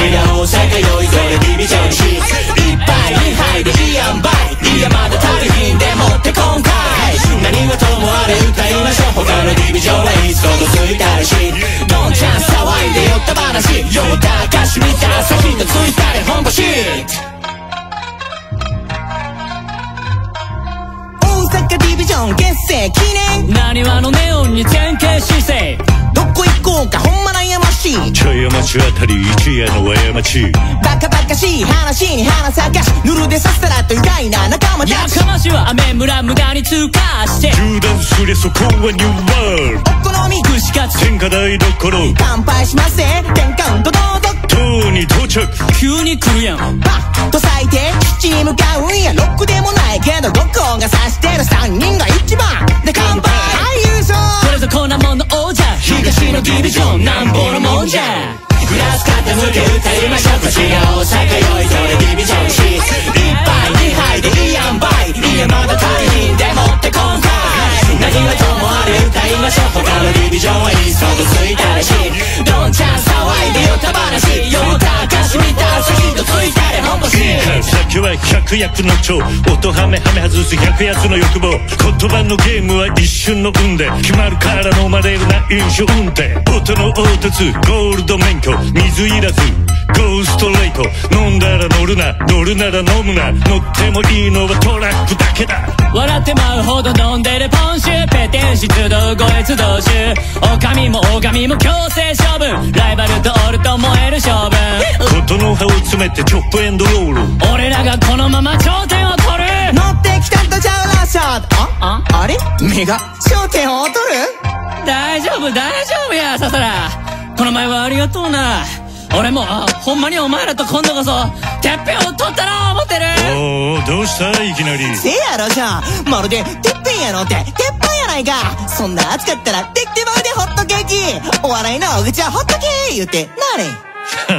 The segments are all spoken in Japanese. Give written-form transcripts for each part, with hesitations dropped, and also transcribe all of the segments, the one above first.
谁的后山可有一嘴的秘密讲起？一百一海的一样百，一山的旅人でもって今回。何はともあれ歌いましょう。他の日々上はいつほどついたらしい。どんちゃん騒いで酔った話。夜を明かし見た朝日がついたで本星。大阪ディビジョン結成記念。何はのネオンに前傾姿勢。どこ行こうかほんま悩ましい。茶屋町あたり一夜の過ち。バカバカしい話に花咲かし。ぬるでささらと意外な仲間たち。やかましは雨村無駄に通過して。縦断すれそこはニューワールド。お好み串カツ天下台どころ。乾杯しますぜ天下運動どこ。塔に到着。急に来るやん。バッと咲いて基地に向かうんや。ロックでもないけどロック音がさしてる三人が一番で乾杯。優勝。これぞこんなもんの王者。東のディビジョンなんぼのもんじゃ。グラス片付け歌いましょう。腰が大阪よいぞでディビジョンし。一杯二杯でいいやんばい。家まだ足りひんでもって今回。何はともあれ歌いましょう。他のディビジョンはいっそとついたらしい。どんちゃん騒いでよた話。夜を高し見た朝日とついたで本星。先は百薬の長。音はめはめ外す百やつの欲望。言葉のゲームは一瞬の運で決まるからの生まれるな飲酒運転。音の凹凸ゴールド免許水いらずゴーストレイト。飲んだら乗るな乗るなら飲むな。乗ってもいいのはトラックだけだ。笑ってまうほど飲んでるポンシュ。ペテンシ集う声集う集。おかみもおかみも強制処分。ライバルとオルと燃える性分。ことの葉を詰めてチョップエンドロール。俺らがこのまま頂点を取る。乗ってきたんとちゃうらっしゃ。ああれ目が頂点を取る。大丈夫大丈夫やささら。この前はありがとうな。俺もほんまにお前らと今度こそてっぺんを取ったら思ってる。おおどうしたいきなり。せやろじゃん。まるでてっぺんやろっててっぺんやないか。そんな暑かったらできてまうでホットケーキ。お笑いのお口はホットケー言うてな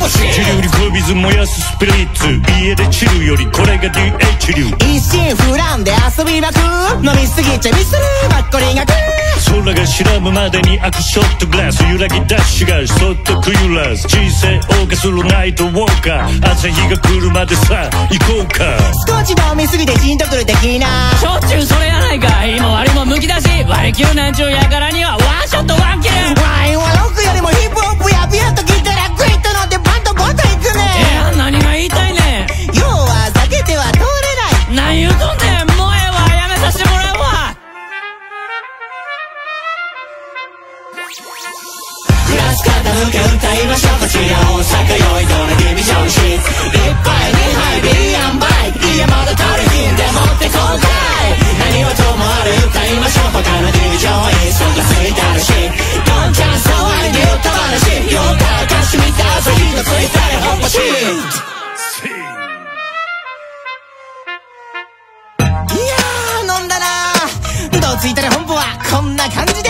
星。治療に小水燃やすスピリッツ。家でチルよりこれが DH 流。一心不乱で遊びまくる。飲みすぎちゃミスるばっこりがくる。空が白むまでに開くショットグラス。揺らぎダッシュがそっとくゆらす。人生謳歌するナイトウォーカー。朝日が来るまでさ行こうか。少し飲みすぎてジンとくる的な。しょっちゅうそれやないか。いも割もむき出し。割り切るなんちゅうやからにはワンショットワンキル。ワインはロックよりもヒップホップやビアと聞いたらグイッと飲んでバンとボンといくね。いや何が言いたいね。要は避けては通れない。何言うとんねん。もうええわやめさせてもらうわ。片付け歌いましょう。こちら大阪よいどれディビジョンし。一杯二杯でいいやんばい。家まだ足りひんでもって今回。何はともあれ歌いましょう。他のディビジョンはいっそとついたらしい。どんちゃん騒いでよた話。よたかし見た朝日がついたら本星。いやー飲んだな。どついたら本部はこんな感じで。